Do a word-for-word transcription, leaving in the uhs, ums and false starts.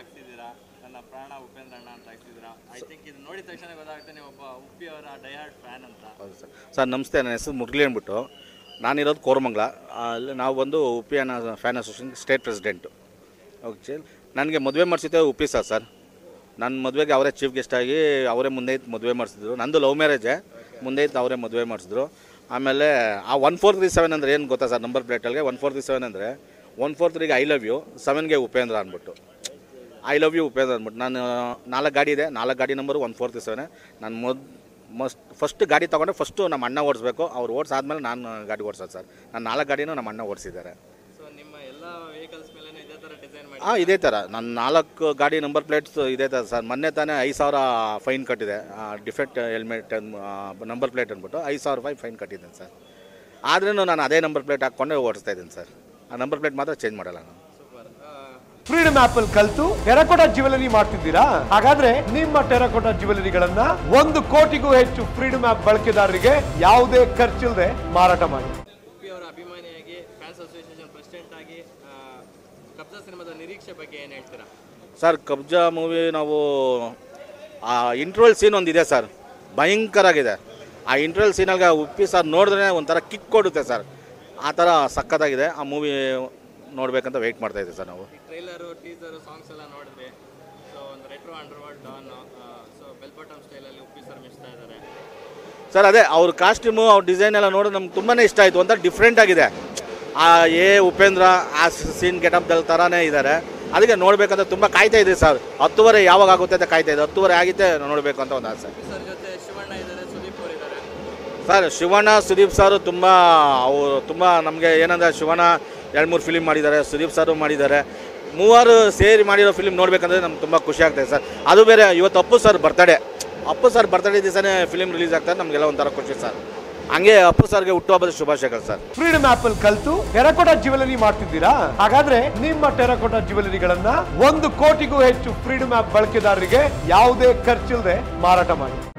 ಹಾಕ್ತಿದ್ದೀರಾ, ನನ್ನ ಪ್ರಾಣ ಉಪೇಂದ್ರಣ್ಣ ಅಂತ ಹಾಕ್ತಿದ್ದೀರಾ. ಐ ಥಿಂಕ್ ಇದು ನೋಡಿದ ತಕ್ಷಣ ಗೊತ್ತಾಗುತ್ತೆ ನೀವು ಒಬ್ಬ ಉಪ್ಪಿ ಅವರ ಡೈಹಾರ್ಡ್ ಫ್ಯಾನ್ ಅಂತ. ಹೌದು ಸರ್. ಸರ್ ನಮಸ್ತೆ, ನನ್ನ ಹೆಸರು ಮುರಳಿ ಅಂದ್ಬಿಟ್ಟು, ನಾನಿರೋದು ಕೋರಮಂಗಲ. ಅಲ್ಲಿ ನಾವು ಬಂದು ಉಪ್ಪಿ ಅನ್ನ fan association state president. Okay, ನನಗೆ ಮದುವೆ ಮಾಡಿಸಿದ್ದೆ ಉಪ್ಪಿ ಸರ್ ಸರ್ ನನ್ನ ಮದುವೆಗೆ ಅವರೇ ಚೀಫ್ ಗೆಸ್ಟಾಗಿ ಅವರೇ ಮುಂದೆ ಇತ್ತು ಮದುವೆ ಮಾಡಿಸಿದ್ರು. ನಂದು ಲವ್ ಮ್ಯಾರೇಜೇ, ಮುಂದೆ ಇತ್ತು ಅವರೇ ಮದುವೆ ಮಾಡಿಸಿದ್ರು. ಆಮೇಲೆ ಆ ಒನ್ ಫೋರ್ ತ್ರೀ ಸೆವೆನ್ ಅಂದರೆ ಏನು ಗೊತ್ತಾ ಸರ್, ನಂಬರ್ ಪ್ಲೇಟಲ್ಲಿಗೆ ಒನ್ ಫೋರ್ ತ್ರೀ ಸೆವೆನ್ ಅಂದರೆ ಒನ್ ಫೋರ್ ತ್ರೀಗೆ ಐ ಲವ್ ಯು, ಸೆವೆನ್ಗೆ ಉಪೇಂದ್ರ ಅಂದ್ಬಿಟ್ಟು ಐ ಲವ್ ಯು ಉಪೇಂದ್ರ ಅಂದ್ಬಿಟ್ಟು. ನಾನು ನಾಲ್ಕು ಗಾಡಿ ಇದೆ, ನಾಲ್ಕು ಗಾಡಿ ನಂಬರು ಒನ್ ಫೋರ್ ತ್ರೀ ಸೆವೆನೇ. ನಾನು ಮೊದ್ ಮಸ್ಟ್ ಫಸ್ಟ್ ಗಾಡಿ ತೊಗೊಂಡೆ, ಫಸ್ಟು ನಮ್ಮ ಅಣ್ಣ ಓಡಿಸ್ಬೇಕು, ಅವ್ರು ಓಡಿಸಾದ್ಮೇಲೆ ನಾನು ಗಾಡಿ ಓಡಿಸೋದು ಸರ್. ನಾನು ನಾಲ್ಕು ಗಾಡಿನೂ ನಮ್ಮ ಅಣ್ಣ ಓಡಿಸಿದ್ದಾರೆ. ಹಾಂ, ಇದೇ ಥರ ನನ್ನ ನಾಲ್ಕು ಗಾಡಿ ನಂಬರ್ ಪ್ಲೇಟ್ಸ್ ಇದೇ ಥರ ಸರ್. ಮೊನ್ನೆ ತಾನೇ ಐದು ಸಾವಿರ ಫೈನ್ ಕಟ್ಟಿದೆ, ಡಿಫೆಕ್ಟ್ ಹೆಲ್ಮೆಟ್ ನಂಬರ್ ಪ್ಲೇಟ್ ಅಂದ್ಬಿಟ್ಟು ಐದು ಸಾವಿರ ರೂಪಾಯಿ ಫೈನ್ ಕಟ್ಟಿದ್ದೀನಿ ಸರ್. ಆದ್ರೂ ನಾನು ಅದೇ ನಂಬರ್ ಪ್ಲೇಟ್ ಹಾಕ್ಕೊಂಡೆ ಓಡಿಸ್ತಾ ಇದ್ದೀನಿ ಸರ್. ಆ ನಂಬರ್ ಪ್ಲೇಟ್ ಮಾತ್ರ ಚೇಂಜ್ ಮಾಡಲ್ಲ ನಾನು. ಫ್ರೀಡಮ್ ಆಪ್ ಅಲ್ಲಿ ಕಲಿತು ಟೆರಕೋಟಾ ಜ್ಯುವೆಲರಿ ಮಾಡ್ತಿದ್ದೀರಾ? ಹಾಗಾದ್ರೆ ನಿಮ್ಮ ಟೆರಕೋಟಾ ಜ್ಯುವೆಲರಿಗಳನ್ನ ಒಂದು ಕೋಟಿಗೂ ಹೆಚ್ಚು ಫ್ರೀಡಮ್ ಆಪ್ ಬಳಕೆದಾರರಿಗೆ ಯಾವುದೇ ಖರ್ಚಿಲ್ಲದೆ ಮಾರಾಟ ಮಾಡಿ. ಸರ್, ಕಬ್ಜಾ ಮೂವಿ ನಾವು ಆ ಇಂಟ್ರವಲ್ ಸೀನ್ ಒಂದಿದೆ ಸರ್, ಭಯಂಕರ ಆಗಿದೆ. ಆ ಇಂಟ್ರವಲ್ ಸೀನಲ್ಲಿ ಉಪ್ಪಿ ಸರ್ ನೋಡಿದ್ರೆ ಒಂಥರ ಕಿಕ್ ಕೊಡುತ್ತೆ ಸರ್. ಆ ಥರ ಸಖತ್ತಾಗಿದೆ. ಆ ಮೂವಿ ನೋಡಬೇಕಂತ ವೆಯ್ಟ್ ಮಾಡ್ತಾ ಇದ್ದೀವಿ ಸರ್ ನಾವು. ಟ್ರೈಲರು, ಟೀಸರು, ಸಾಂಗ್ಸ್ ಎಲ್ಲ ನೋಡಿದ್ವಿ. ಸೊ ಒಂದು retro underworld don, so bell bottom ಸ್ಟೈಲಲ್ಲಿ ಉಪ್ಪಿ ಸರ್ ಮಿಸ್ತಾ ಇದ್ದಾರೆ ಸರ್. ಅದೇ ಅವ್ರ ಕಾಸ್ಟ್ಯೂಮು, ಅವ್ರ ಡಿಸೈನ್ ಎಲ್ಲ ನೋಡಿ ನಮ್ಗೆ ತುಂಬಾ ಇಷ್ಟ ಆಯಿತು. ಒಂಥರ ಡಿಫ್ರೆಂಟ್ ಆಗಿದೆ. ಆ ಎ ಉಪೇಂದ್ರ ಆ ಸೀನ್ ಗೆಟಪ್ದಲ್ಲಿ ಥರನೇ ಇದ್ದಾರೆ. ಅದಕ್ಕೆ ನೋಡಬೇಕಂತ ತುಂಬ ಕಾಯ್ತಾ ಇದ್ದೀವಿ ಸರ್. ಹತ್ತುವರೆ ಯಾವಾಗ ಆಗುತ್ತೆ ಅಂತ ಕಾಯ್ತಾ ಇದ್ದೆ. ಹತ್ತುವರೆ ಆಗುತ್ತೆ, ನೋಡಬೇಕು ಅಂತ ಒಂದು ಆಸೆ ಸರ್. ಶಿವಣ್ಣ, ಸುದೀಪ್ ಸರ್ ತುಂಬ ಅವರು ತುಂಬ ನಮಗೆ ಏನಂದರೆ, ಶಿವಣ್ಣ ಎರಡು ಮೂರು ಫಿಲಿಮ್ ಮಾಡಿದ್ದಾರೆ, ಸುದೀಪ್ ಸರು ಮಾಡಿದ್ದಾರೆ. ಮೂವರು ಸೇರಿ ಮಾಡಿರೋ ಫಿಲಿಮ್ ನೋಡಬೇಕಂದ್ರೆ ನಮ್ಗೆ ತುಂಬ ಖುಷಿ ಆಗ್ತಾಯಿದೆ ಸರ್. ಅದು ಬೇರೆ ಇವತ್ತು Appu sir birthday, Appu sir birthday ದಿವಸನೇ ಫಿಲಿಮ್ ರಿಲೀಸ್ ಆಗ್ತಾರೆ. ನಮಗೆಲ್ಲ ಒಂಥರ ಖುಷಿ ಸರ್. ಹಂಗೆ ಅಪ್ಪು ಸರ್ಗೆ ಹುಟ್ಟುಹಬ್ಬದ ಶುಭಾಶಯಗಳು ಸರ್. ಫ್ರೀಡಮ್ ಆಪ್ ಅಲ್ಲಿ ಕಲಿತು ಟೆರಕೋಟಾ ಜ್ಯುವೆಲರಿ ಮಾಡ್ತಿದ್ದೀರಾ? ಹಾಗಾದ್ರೆ ನಿಮ್ಮ ಟೆರಕೋಟಾ ಜ್ಯುವೆಲರಿಗಳನ್ನ ಒಂದು ಕೋಟಿಗೂ ಹೆಚ್ಚು ಫ್ರೀಡಮ್ ಆಪ್ ಬಳಕೆದಾರರಿಗೆ ಯಾವುದೇ ಖರ್ಚಿಲ್ಲದೆ ಮಾರಾಟ ಮಾಡಿ.